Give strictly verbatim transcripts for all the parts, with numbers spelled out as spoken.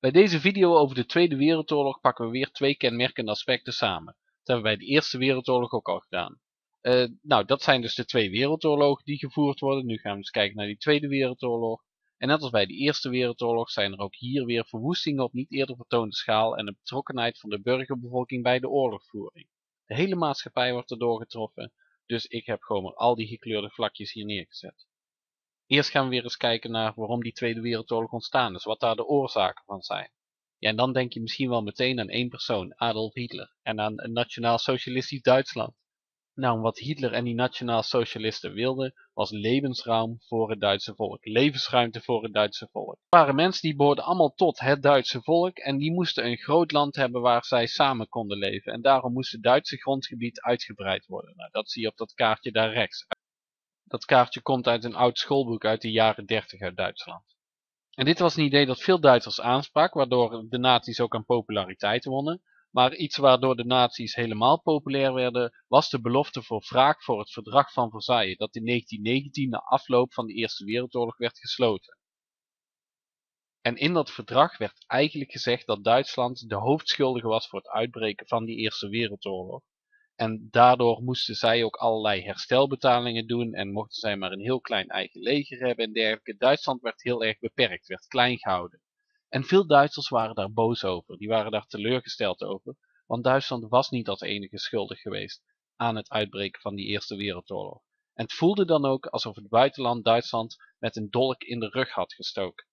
Bij deze video over de Tweede Wereldoorlog pakken we weer twee kenmerkende aspecten samen. Dat hebben we bij de Eerste Wereldoorlog ook al gedaan. Uh, nou, dat zijn dus de twee wereldoorlogen die gevoerd worden. Nu gaan we eens kijken naar die Tweede Wereldoorlog. En net als bij de Eerste Wereldoorlog zijn er ook hier weer verwoestingen op niet eerder vertoonde schaal en de betrokkenheid van de burgerbevolking bij de oorlogvoering. De hele maatschappij wordt erdoor getroffen, dus ik heb gewoon maar al die gekleurde vlakjes hier neergezet. Eerst gaan we weer eens kijken naar waarom die Tweede Wereldoorlog ontstaan is, wat daar de oorzaken van zijn. Ja, en dan denk je misschien wel meteen aan één persoon, Adolf Hitler, en aan een nationaal-socialistisch Duitsland. Nou, wat Hitler en die nationaal-socialisten wilden, was levensruim voor het Duitse volk. Levensruimte voor het Duitse volk. Het waren mensen die behoorden allemaal tot het Duitse volk en die moesten een groot land hebben waar zij samen konden leven. En daarom moest het Duitse grondgebied uitgebreid worden. Nou, dat zie je op dat kaartje daar rechts. Dat kaartje komt uit een oud schoolboek uit de jaren dertig uit Duitsland. En dit was een idee dat veel Duitsers aansprak, waardoor de nazi's ook aan populariteit wonnen. Maar iets waardoor de nazi's helemaal populair werden, was de belofte voor wraak voor het verdrag van Versailles, dat in negentien negentien na afloop van de Eerste Wereldoorlog werd gesloten. En in dat verdrag werd eigenlijk gezegd dat Duitsland de hoofdschuldige was voor het uitbreken van die Eerste Wereldoorlog. En daardoor moesten zij ook allerlei herstelbetalingen doen en mochten zij maar een heel klein eigen leger hebben en dergelijke. Duitsland werd heel erg beperkt, werd klein gehouden. En veel Duitsers waren daar boos over, die waren daar teleurgesteld over, want Duitsland was niet als enige schuldig geweest aan het uitbreken van die Eerste Wereldoorlog. En het voelde dan ook alsof het buitenland Duitsland met een dolk in de rug had gestoken.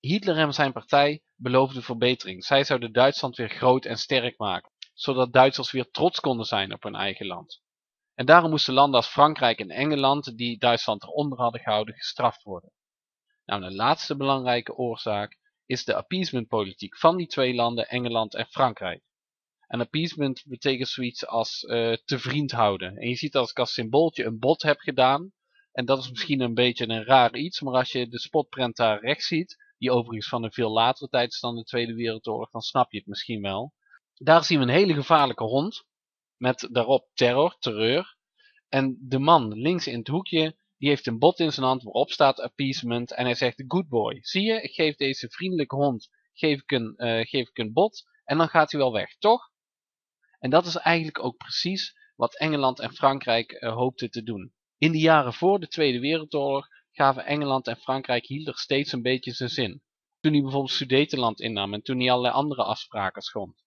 Hitler en zijn partij beloofden verbetering. Zij zouden Duitsland weer groot en sterk maken, zodat Duitsers weer trots konden zijn op hun eigen land. En daarom moesten landen als Frankrijk en Engeland, die Duitsland eronder hadden gehouden, gestraft worden. Nou, de laatste belangrijke oorzaak is de appeasementpolitiek van die twee landen, Engeland en Frankrijk. En appeasement betekent zoiets als uh, te vriend houden. En je ziet dat ik als symbooltje een bot heb gedaan. En dat is misschien een beetje een raar iets, maar als je de spotprint daar rechts ziet, die overigens van een veel latere tijd is dan de Tweede Wereldoorlog, dan snap je het misschien wel. Daar zien we een hele gevaarlijke hond, met daarop terror, terreur. En de man links in het hoekje, die heeft een bot in zijn hand waarop staat appeasement en hij zegt good boy. Zie je, ik geef deze vriendelijke hond geef ik een, uh, geef ik een bot en dan gaat hij wel weg, toch? En dat is eigenlijk ook precies wat Engeland en Frankrijk uh, hoopten te doen. In de jaren voor de Tweede Wereldoorlog gaven Engeland en Frankrijk Hitler steeds een beetje zijn zin. Toen hij bijvoorbeeld Sudetenland innam en toen hij allerlei andere afspraken schond.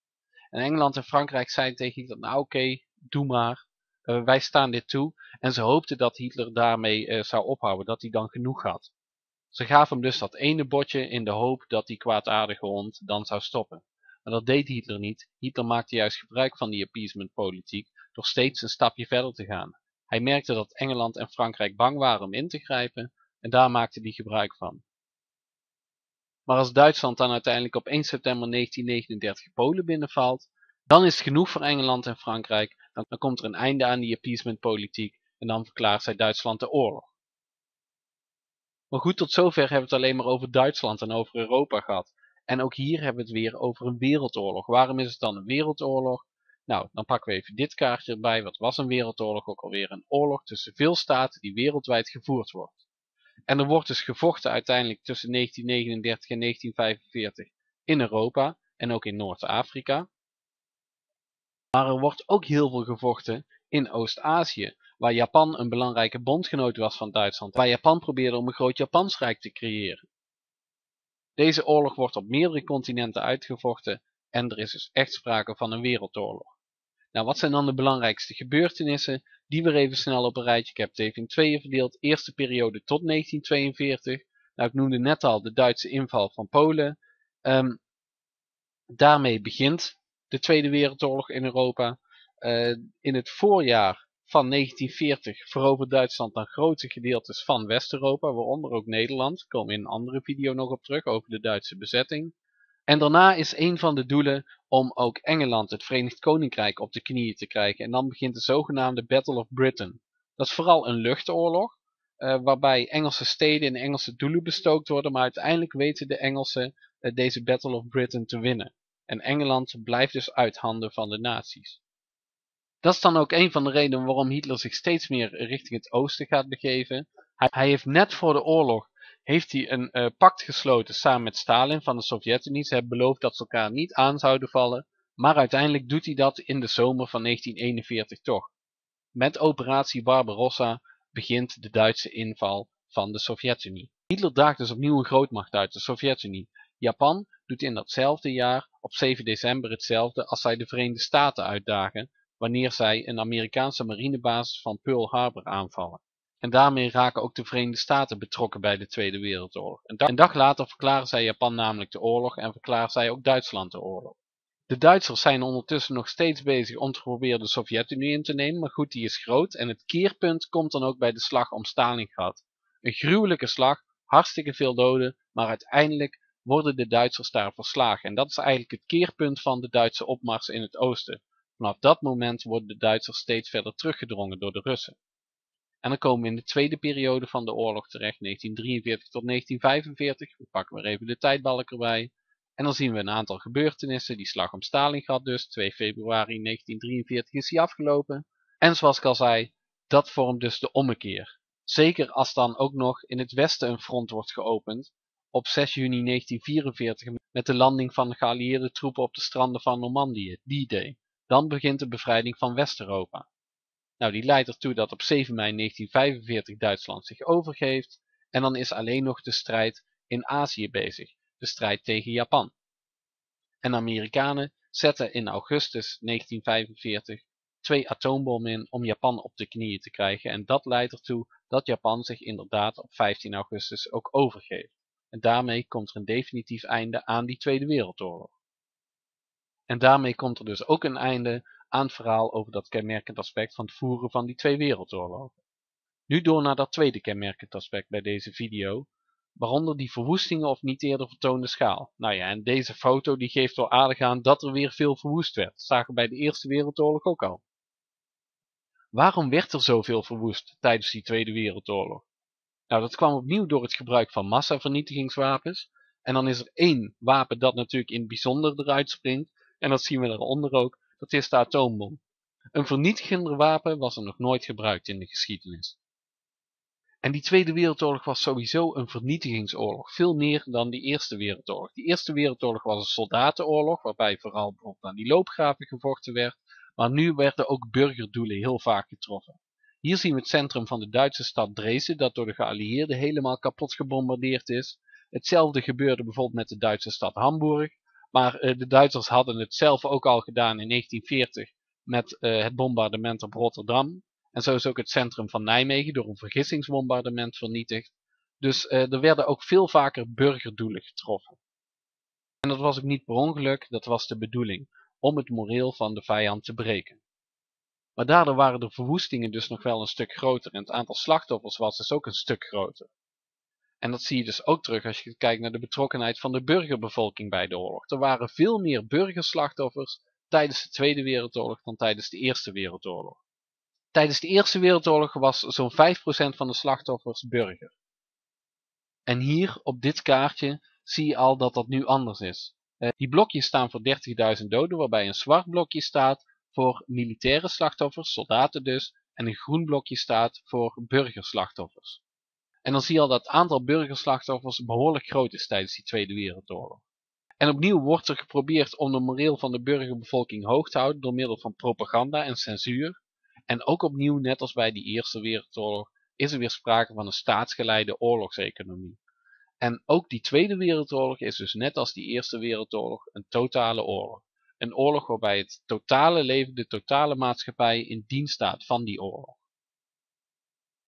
En Engeland en Frankrijk zeiden tegen Hitler, nou oké, okay, doe maar. Uh, wij staan dit toe. En ze hoopten dat Hitler daarmee uh, zou ophouden, dat hij dan genoeg had. Ze gaven hem dus dat ene botje in de hoop dat die kwaadaardige hond dan zou stoppen. Maar dat deed Hitler niet. Hitler maakte juist gebruik van die appeasementpolitiek door steeds een stapje verder te gaan. Hij merkte dat Engeland en Frankrijk bang waren om in te grijpen en daar maakte hij gebruik van. Maar als Duitsland dan uiteindelijk op één september negentien negenendertig Polen binnenvalt, dan is het genoeg voor Engeland en Frankrijk, dan, dan komt er een einde aan die appeasementpolitiek en dan verklaart zij Duitsland de oorlog. Maar goed, tot zover hebben we het alleen maar over Duitsland en over Europa gehad. En ook hier hebben we het weer over een wereldoorlog. Waarom is het dan een wereldoorlog? Nou, dan pakken we even dit kaartje erbij. Wat was een wereldoorlog? Ook alweer een oorlog tussen veel staten die wereldwijd gevoerd wordt. En er wordt dus gevochten uiteindelijk tussen negentien negenendertig en negentien vijfenveertig in Europa en ook in Noord-Afrika. Maar er wordt ook heel veel gevochten in Oost-Azië, waar Japan een belangrijke bondgenoot was van Duitsland, waar Japan probeerde om een groot Japans rijk te creëren. Deze oorlog wordt op meerdere continenten uitgevochten en er is dus echt sprake van een wereldoorlog. Nou, wat zijn dan de belangrijkste gebeurtenissen? Die weer even snel op een rijtje. Ik heb het even in tweeën verdeeld. Eerste periode tot negentien tweeënveertig. Nou, ik noemde net al de Duitse inval van Polen. Um, daarmee begint de Tweede Wereldoorlog in Europa. Uh, in het voorjaar van negentien veertig verovert Duitsland dan grote gedeeltes van West-Europa, waaronder ook Nederland. Ik kom in een andere video nog op terug over de Duitse bezetting. En daarna is een van de doelen om ook Engeland, het Verenigd Koninkrijk, op de knieën te krijgen. En dan begint de zogenaamde Battle of Britain. Dat is vooral een luchtoorlog, uh, waarbij Engelse steden en Engelse doelen bestookt worden, maar uiteindelijk weten de Engelsen uh, deze Battle of Britain te winnen. En Engeland blijft dus uit handen van de nazi's. Dat is dan ook een van de redenen waarom Hitler zich steeds meer richting het oosten gaat begeven. Hij, hij heeft net voor de oorlog heeft hij een uh, pact gesloten samen met Stalin van de Sovjet-Unie. Ze hebben beloofd dat ze elkaar niet aan zouden vallen. Maar uiteindelijk doet hij dat in de zomer van negentien eenenveertig toch. Met operatie Barbarossa begint de Duitse inval van de Sovjet-Unie. Hitler daagt dus opnieuw een grootmacht uit, de Sovjet-Unie. Japan doet in datzelfde jaar op zeven december hetzelfde als zij de Verenigde Staten uitdagen wanneer zij een Amerikaanse marinebasis van Pearl Harbor aanvallen. En daarmee raken ook de Verenigde Staten betrokken bij de Tweede Wereldoorlog. Een dag, een dag later verklaren zij Japan namelijk de oorlog en verklaren zij ook Duitsland de oorlog. De Duitsers zijn ondertussen nog steeds bezig om te proberen de Sovjet-Unie in te nemen, maar goed, die is groot en het keerpunt komt dan ook bij de slag om Stalingrad. Een gruwelijke slag, hartstikke veel doden, maar uiteindelijk worden de Duitsers daar verslagen. En dat is eigenlijk het keerpunt van de Duitse opmars in het oosten. Vanaf dat moment worden de Duitsers steeds verder teruggedrongen door de Russen. En dan komen we in de tweede periode van de oorlog terecht, negentien drieënveertig tot negentien vijfenveertig. We pakken weer even de tijdbalk erbij. En dan zien we een aantal gebeurtenissen. Die slag om Stalingrad dus, twee februari negentien drieënveertig is die afgelopen. En zoals ik al zei, dat vormt dus de ommekeer. Zeker als dan ook nog in het westen een front wordt geopend. Op zes juni negentien vierenveertig met de landing van de geallieerde troepen op de stranden van Normandië, D-Day. Dan begint de bevrijding van West-Europa. Nou, die leidt ertoe dat op zeven mei negentien vijfenveertig Duitsland zich overgeeft. En dan is alleen nog de strijd in Azië bezig. De strijd tegen Japan. En de Amerikanen zetten in augustus negentien vijfenveertig twee atoombommen in om Japan op de knieën te krijgen. En dat leidt ertoe dat Japan zich inderdaad op vijftien augustus ook overgeeft. En daarmee komt er een definitief einde aan die Tweede Wereldoorlog. En daarmee komt er dus ook een einde aan het verhaal over dat kenmerkend aspect van het voeren van die twee wereldoorlogen. Nu door naar dat tweede kenmerkend aspect bij deze video, waaronder die verwoestingen op niet eerder vertoonde schaal. Nou ja, en deze foto die geeft wel aardig aan dat er weer veel verwoest werd. Dat zagen we bij de Eerste Wereldoorlog ook al. Waarom werd er zoveel verwoest tijdens die Tweede Wereldoorlog? Nou, dat kwam opnieuw door het gebruik van massavernietigingswapens. En dan is er één wapen dat natuurlijk in het bijzonder eruit springt. En dat zien we daaronder ook. Dat is de atoombom. Een vernietigender wapen was er nog nooit gebruikt in de geschiedenis. En die Tweede Wereldoorlog was sowieso een vernietigingsoorlog. Veel meer dan die Eerste Wereldoorlog. Die Eerste Wereldoorlog was een soldatenoorlog. Waarbij vooral bijvoorbeeld aan die loopgraven gevochten werd. Maar nu werden ook burgerdoelen heel vaak getroffen. Hier zien we het centrum van de Duitse stad Dresden, dat door de geallieerden helemaal kapot gebombardeerd is. Hetzelfde gebeurde bijvoorbeeld met de Duitse stad Hamburg. Maar uh, de Duitsers hadden het zelf ook al gedaan in negentien veertig met uh, het bombardement op Rotterdam. En zo is ook het centrum van Nijmegen door een vergissingsbombardement vernietigd. Dus uh, er werden ook veel vaker burgerdoelen getroffen. En dat was ook niet per ongeluk, dat was de bedoeling. Om het moreel van de vijand te breken. Maar daardoor waren de verwoestingen dus nog wel een stuk groter. En het aantal slachtoffers was dus ook een stuk groter. En dat zie je dus ook terug als je kijkt naar de betrokkenheid van de burgerbevolking bij de oorlog. Er waren veel meer burgerslachtoffers tijdens de Tweede Wereldoorlog dan tijdens de Eerste Wereldoorlog. Tijdens de Eerste Wereldoorlog was zo'n vijf procent van de slachtoffers burger. En hier op dit kaartje zie je al dat dat nu anders is. Die blokjes staan voor dertigduizend doden, waarbij een zwart blokje staat voor militaire slachtoffers, soldaten dus, en een groen blokje staat voor burgerslachtoffers. En dan zie je al dat het aantal burgerslachtoffers behoorlijk groot is tijdens die Tweede Wereldoorlog. En opnieuw wordt er geprobeerd om de moreel van de burgerbevolking hoog te houden door middel van propaganda en censuur. En ook opnieuw, net als bij die Eerste Wereldoorlog, is er weer sprake van een staatsgeleide oorlogseconomie. En ook die Tweede Wereldoorlog is dus net als die Eerste Wereldoorlog een totale oorlog. Een oorlog waarbij het totale leven, de totale maatschappij in dienst staat van die oorlog.